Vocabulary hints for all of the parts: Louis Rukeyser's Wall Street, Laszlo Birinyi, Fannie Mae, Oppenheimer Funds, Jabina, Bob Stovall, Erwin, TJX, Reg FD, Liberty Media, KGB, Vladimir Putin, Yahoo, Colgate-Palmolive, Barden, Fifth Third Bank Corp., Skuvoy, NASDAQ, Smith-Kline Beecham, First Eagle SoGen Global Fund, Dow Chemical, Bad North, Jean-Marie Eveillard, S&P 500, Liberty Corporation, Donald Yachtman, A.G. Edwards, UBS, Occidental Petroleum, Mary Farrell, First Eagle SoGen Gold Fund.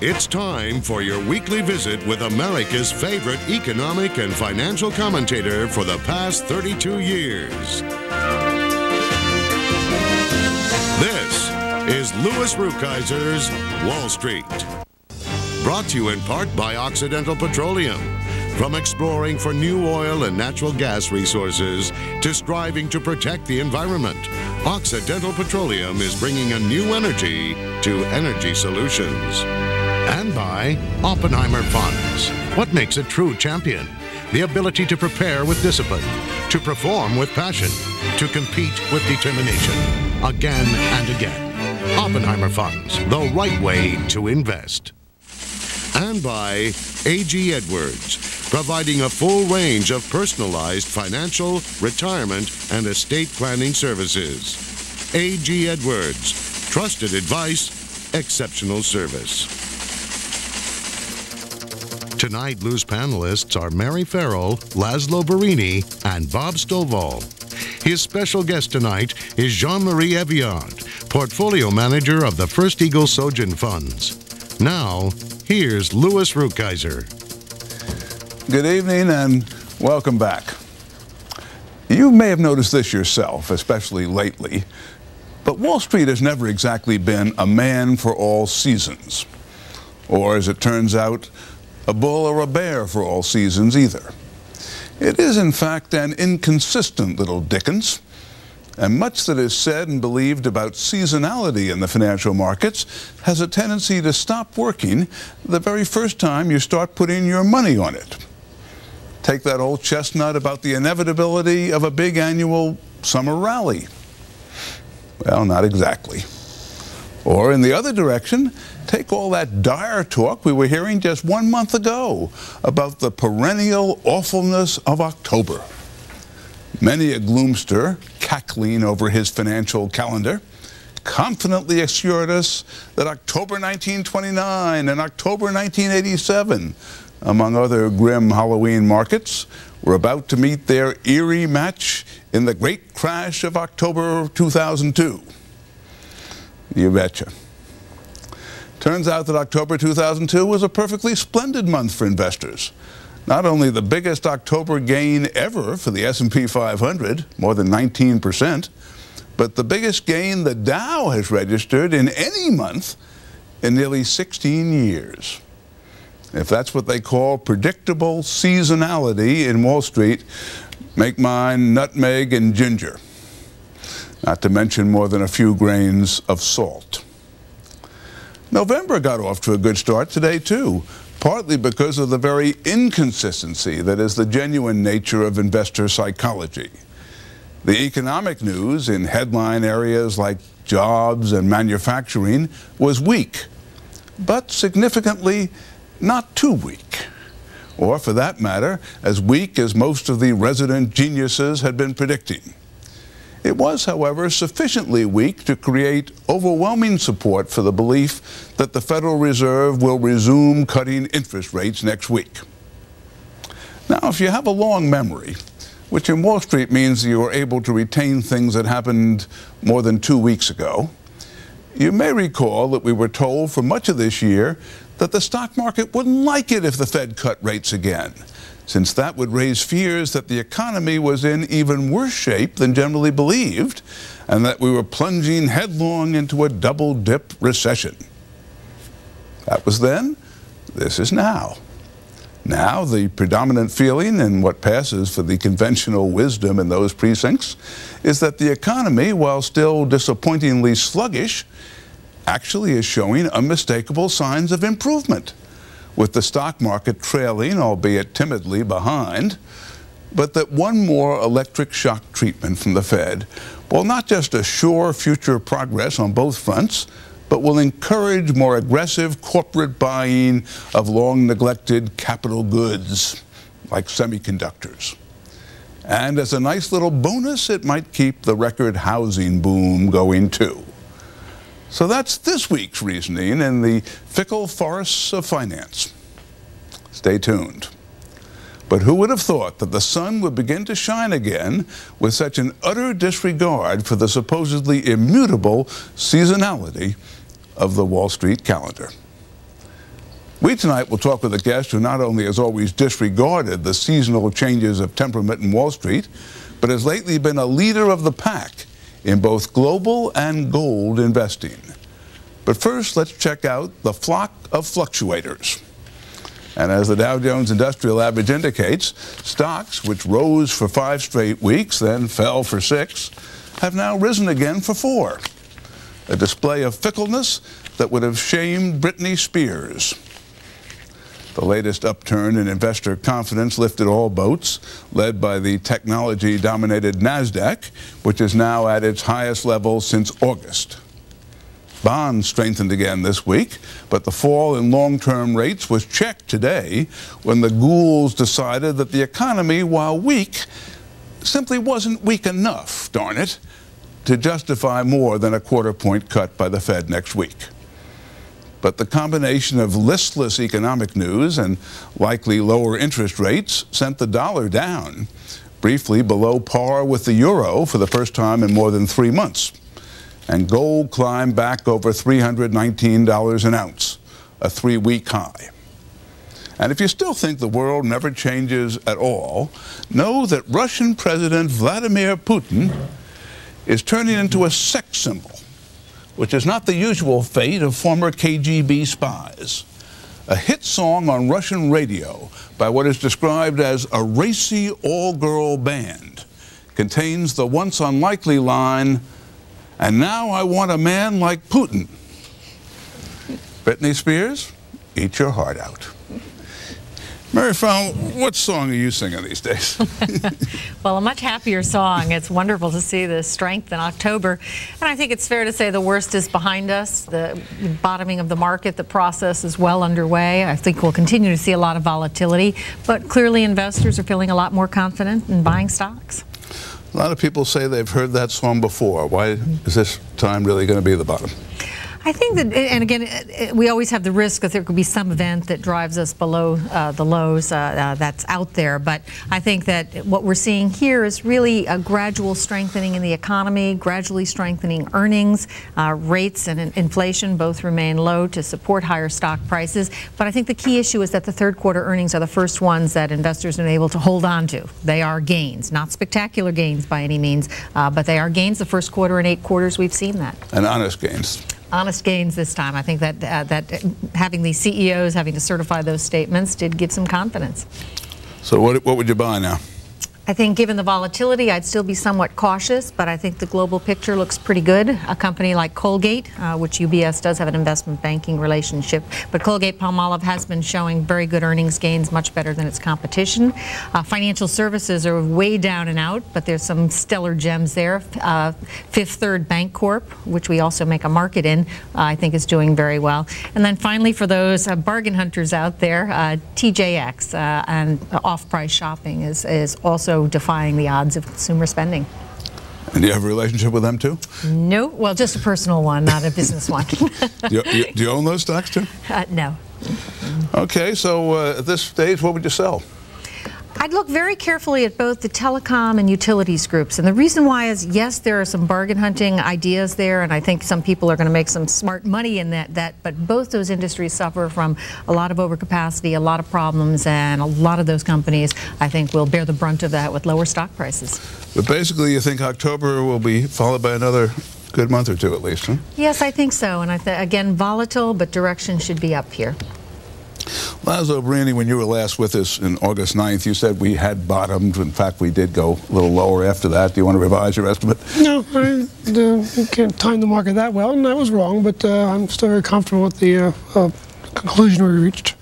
It's time for your weekly visit with America's favorite economic and financial commentator for the past 32 years. This is Louis Rukeyser's Wall Street. Brought to you in part by Occidental Petroleum. From exploring for new oil and natural gas resources to striving to protect the environment, Occidental Petroleum is bringing a new energy to energy solutions. And by Oppenheimer Funds. What makes a true champion? The ability to prepare with discipline, to perform with passion, to compete with determination, again and again. Oppenheimer Funds, the right way to invest. And by A.G. Edwards, providing a full range of personalized financial, retirement, and estate planning services. A.G. Edwards, trusted advice, exceptional service. Tonight, Lou's panelists are Mary Farrell, Laszlo Birinyi, and Bob Stovall. His special guest tonight is Jean-Marie Eveillard, portfolio manager of the First Eagle SoGen Funds. Now, here's Louis Rukeyser. Good evening and welcome back. You may have noticed this yourself, especially lately, but Wall Street has never exactly been a man for all seasons, or as it turns out, a bull or a bear for all seasons either. It is, in fact, an inconsistent little Dickens, and much that is said and believed about seasonality in the financial markets has a tendency to stop working the very first time you start putting your money on it. Take that old chestnut about the inevitability of a big annual summer rally. Well, not exactly. Or in the other direction, take all that dire talk we were hearing just 1 month ago about the perennial awfulness of October. Many a gloomster, cackling over his financial calendar, confidently assured us that October 1929 and October 1987, among other grim Halloween markets, were about to meet their eerie match in the great crash of October 2002. You betcha. Turns out that October 2002 was a perfectly splendid month for investors. Not only the biggest October gain ever for the S&P 500, more than 19%, but the biggest gain the Dow has registered in any month in nearly 16 years. If that's what they call predictable seasonality in Wall Street, make mine nutmeg and ginger. Not to mention more than a few grains of salt. November got off to a good start today, too, partly because of the very inconsistency that is the genuine nature of investor psychology. The economic news in headline areas like jobs and manufacturing was weak, but significantly not too weak. Or, for that matter, as weak as most of the resident geniuses had been predicting. It was, however, sufficiently weak to create overwhelming support for the belief that the Federal Reserve will resume cutting interest rates next week. Now, if you have a long memory, which in Wall Street means you are able to retain things that happened more than 2 weeks ago, you may recall that we were told for much of this year that the stock market wouldn't like it if the Fed cut rates again, since that would raise fears that the economy was in even worse shape than generally believed, and that we were plunging headlong into a double-dip recession. That was then. This is now. Now, the predominant feeling, and what passes for the conventional wisdom in those precincts, is that the economy, while still disappointingly sluggish, actually is showing unmistakable signs of improvement, with the stock market trailing, albeit timidly, behind, but that one more electric shock treatment from the Fed will not just assure future progress on both fronts, but will encourage more aggressive corporate buying of long-neglected capital goods, like semiconductors. And as a nice little bonus, it might keep the record housing boom going, too. So that's this week's reasoning in the fickle forests of finance. Stay tuned. But who would have thought that the sun would begin to shine again with such an utter disregard for the supposedly immutable seasonality of the Wall Street calendar? We tonight will talk with a guest who not only has always disregarded the seasonal changes of temperament in Wall Street, but has lately been a leader of the pack in both global and gold investing. But first, let's check out the flock of fluctuators. And as the Dow Jones Industrial Average indicates, stocks which rose for 5 straight weeks, then fell for 6, have now risen again for 4. A display of fickleness that would have shamed Britney Spears. The latest upturn in investor confidence lifted all boats, led by the technology-dominated NASDAQ, which is now at its highest level since August. Bonds strengthened again this week, but the fall in long-term rates was checked today when the ghouls decided that the economy, while weak, simply wasn't weak enough, darn it, to justify more than a quarter-point cut by the Fed next week. But the combination of listless economic news and likely lower interest rates sent the dollar down, briefly below par with the euro for the first time in more than 3 months. And gold climbed back over $319 an ounce, a 3-week high. And if you still think the world never changes at all, know that Russian President Vladimir Putin is turning into a sex symbol, which is not the usual fate of former KGB spies. A hit song on Russian radio by what is described as a racy all-girl band contains the once unlikely line, "And now I want a man like Putin." Britney Spears, eat your heart out. Mary Farrell, what song are you singing these days? Well, a much happier song. It's wonderful to see the strength in October. And I think it's fair to say the worst is behind us. The bottoming of the market, the process is well underway. I think we'll continue to see a lot of volatility. But clearly investors are feeling a lot more confident in buying stocks. A lot of people say they've heard that song before. Why is this time really going to be the bottom? I think that, and again, we always have the risk that there could be some event that drives us below the lows that's out there. But I think that what we're seeing here is really a gradual strengthening in the economy, gradually strengthening earnings, rates and inflation both remain low to support higher stock prices. But I think the key issue is that the third quarter earnings are the first ones that investors are able to hold on to. They are gains, not spectacular gains by any means, but they are gains. The first quarter in 8 quarters, we've seen that. And honest gains. Honest gains this time. I think that having these CEOs having to certify those statements did give some confidence. So what would you buy now? I think given the volatility, I'd still be somewhat cautious, but I think the global picture looks pretty good. A company like Colgate, which UBS does have an investment banking relationship, but Colgate-Palmolive has been showing very good earnings gains, much better than its competition. Financial services are way down and out, but there's some stellar gems there. Fifth Third Bank Corp., which we also make a market in, I think is doing very well. And then finally, for those bargain hunters out there, TJX and off-price shopping is also defying the odds of consumer spending. And do you have a relationship with them too? No, well, just a personal one, not a business one. Do you own those stocks too? No. Okay, so at this stage, what would you sell? I'd look very carefully at both the telecom and utilities groups. And the reason why is, yes, there are some bargain hunting ideas there, and I think some people are going to make some smart money in that. But both those industries suffer from a lot of overcapacity, a lot of problems, and a lot of those companies, I think, will bear the brunt of that with lower stock prices. But basically, you think October will be followed by another good month or two at least, huh? Yes, I think so. And again, volatile, but direction should be up here. Laszlo Birinyi, when you were last with us in August 9th, you said we had bottomed. In fact, we did go a little lower after that. Do you want to revise your estimate? No, I can't time the market that well, and I was wrong, but I'm still very comfortable with the conclusion we reached.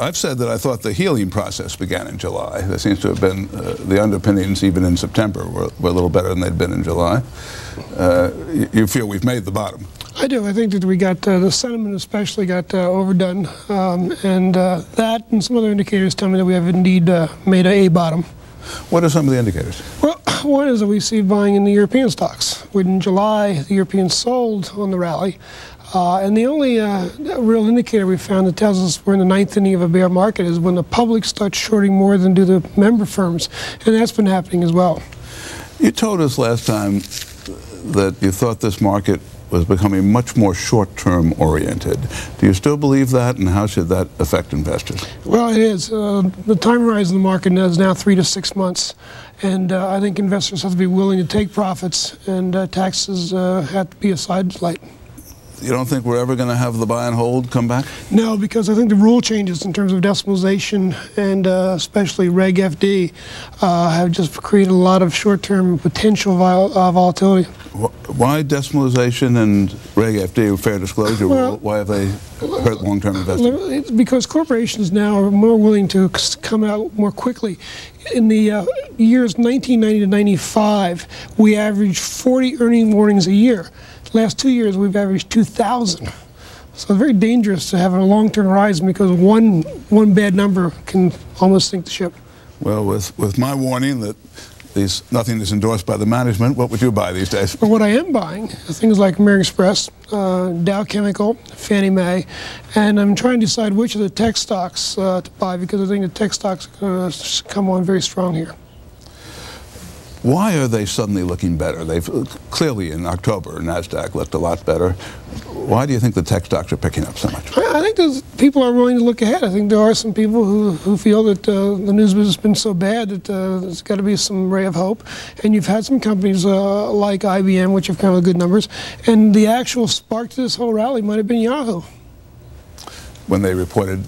I've said that I thought the healing process began in July. There seems to have been the underpinnings even in September were a little better than they'd been in July. You feel we've made the bottom? I do. I think that we got the sentiment especially got overdone, and that and some other indicators tell me that we have indeed made a bottom. What are some of the indicators? Well, One is that we see buying in the European stocks. In July, the Europeans sold on the rally. And the only real indicator we found that tells us we're in the ninth inning of a bear market is when the public starts shorting more than do the member firms. And that's been happening as well. You told us last time that you thought this market was becoming much more short-term oriented. Do you still believe that, and how should that affect investors? Well, it is. The time horizon of the market is now 3 to 6 months, and I think investors have to be willing to take profits, and taxes have to be a sidelight. You don't think we're ever going to have the buy and hold come back? No, because I think the rule changes in terms of decimalization and especially Reg FD have just created a lot of short-term potential volatility. Why decimalization and Reg FD, fair disclosure, well, why have they hurt long-term investors? It's because corporations now are more willing to come out more quickly. In the years 1990 to 95, we averaged 40 earnings warnings a year. The last 2 years, we've averaged 2,000. So it's very dangerous to have a long-term horizon because one bad number can almost sink the ship. Well, with my warning that nothing is endorsed by the management, what would you buy these days? Well, what I am buying are things like American Express, Dow Chemical, Fannie Mae, and I'm trying to decide which of the tech stocks to buy because I think the tech stocks are going to come on very strong here. Why are they suddenly looking better? They've clearly in October, NASDAQ looked a lot better. Why do you think the tech stocks are picking up so much? I think those people are willing to look ahead. I think there are some people who feel that the news business has been so bad that there's got to be some ray of hope. And you've had some companies like IBM, which have come with good numbers. And the actual spark to this whole rally might have been Yahoo. When they reported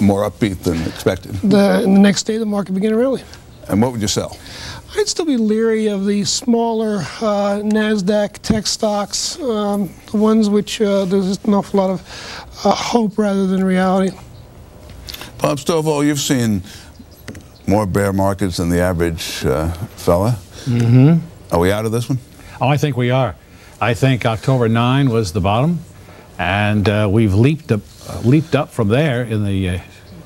more upbeat than expected. And the next day, the market began to rally. And what would you sell? I'd still be leery of the smaller NASDAQ tech stocks, the ones which there's just an awful lot of hope rather than reality. Bob Stovall, you've seen more bear markets than the average fella. Mm-hmm. Are we out of this one? Oh, I think we are. I think October 9 was the bottom, and we've leaped up from there in the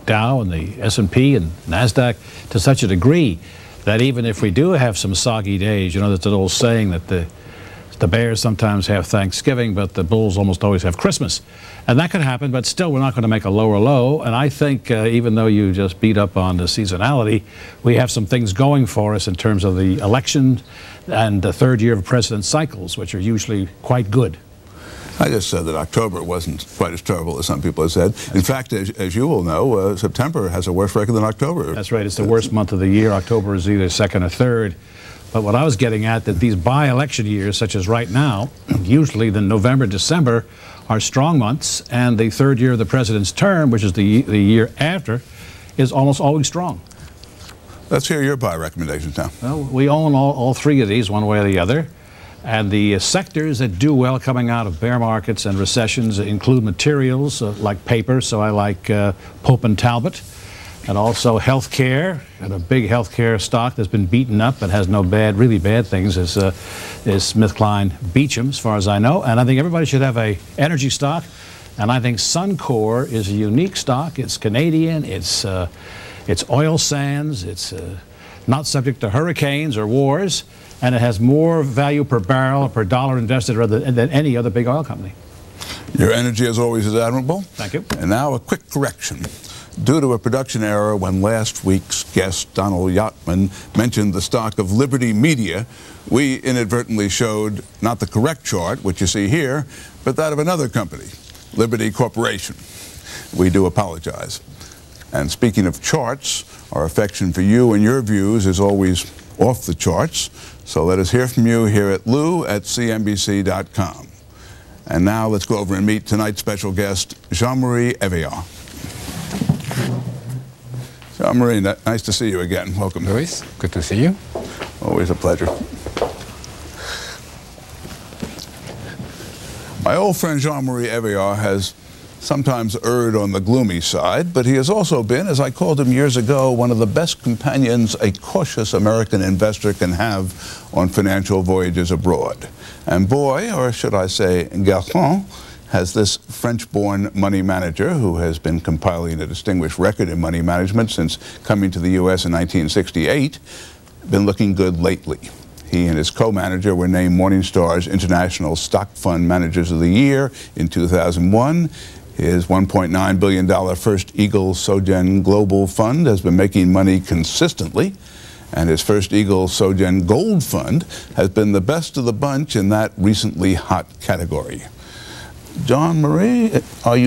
Dow and the S&P and NASDAQ to such a degree that even if we do have some soggy days, you know, that's an old saying that the bears sometimes have Thanksgiving, but the bulls almost always have Christmas. And that could happen, but still we're not going to make a lower low. And I think even though you just beat up on the seasonality, we have some things going for us in terms of the election and the third year of president cycles, which are usually quite good. I just said that October wasn't quite as terrible as some people have said. In fact, as you all know, September has a worse record than October. That's right. It's the worst month of the year. October is either second or third. But what I was getting at, that these by-election years, such as right now, usually the November, December, are strong months, and the third year of the president's term, which is the year after, is almost always strong. Let's hear your buy recommendations now. Well, we own all three of these one way or the other. And the sectors that do well coming out of bear markets and recessions include materials like paper, so I like Pope and Talbot, and also healthcare. And a big healthcare stock that's been beaten up but has no bad, really bad things is Smith-Kline Beecham, as far as I know. And I think everybody should have a energy stock. And I think Suncor is a unique stock. It's Canadian. It's oil sands. It's not subject to hurricanes or wars. And it has more value per barrel, per dollar invested rather than any other big oil company. Your energy, as always, is admirable. Thank you. And now a quick correction. Due to a production error when last week's guest, Donald Yachtman, mentioned the stock of Liberty Media, we inadvertently showed not the correct chart, which you see here, but that of another company, Liberty Corporation. We do apologize. And speaking of charts, our affection for you and your views is always off the charts. So let us hear from you here at lou@cnbc.com. And now let's go over and meet tonight's special guest, Jean-Marie Eveillard. Jean-Marie, nice to see you again. Welcome. Louis, good to see you. Always a pleasure. My old friend Jean-Marie Eveillard has sometimes erred on the gloomy side, but he has also been, as I called him years ago, one of the best companions a cautious American investor can have on financial voyages abroad. And boy, or should I say garçon, has this French-born money manager, who has been compiling a distinguished record in money management since coming to the U.S. in 1968, been looking good lately. He and his co-manager were named Morningstar's International Stock Fund Managers of the Year in 2001. His $1.9 billion First Eagle SoGen Global Fund has been making money consistently, and his First Eagle SoGen Gold Fund has been the best of the bunch in that recently hot category. Jean-Marie, are you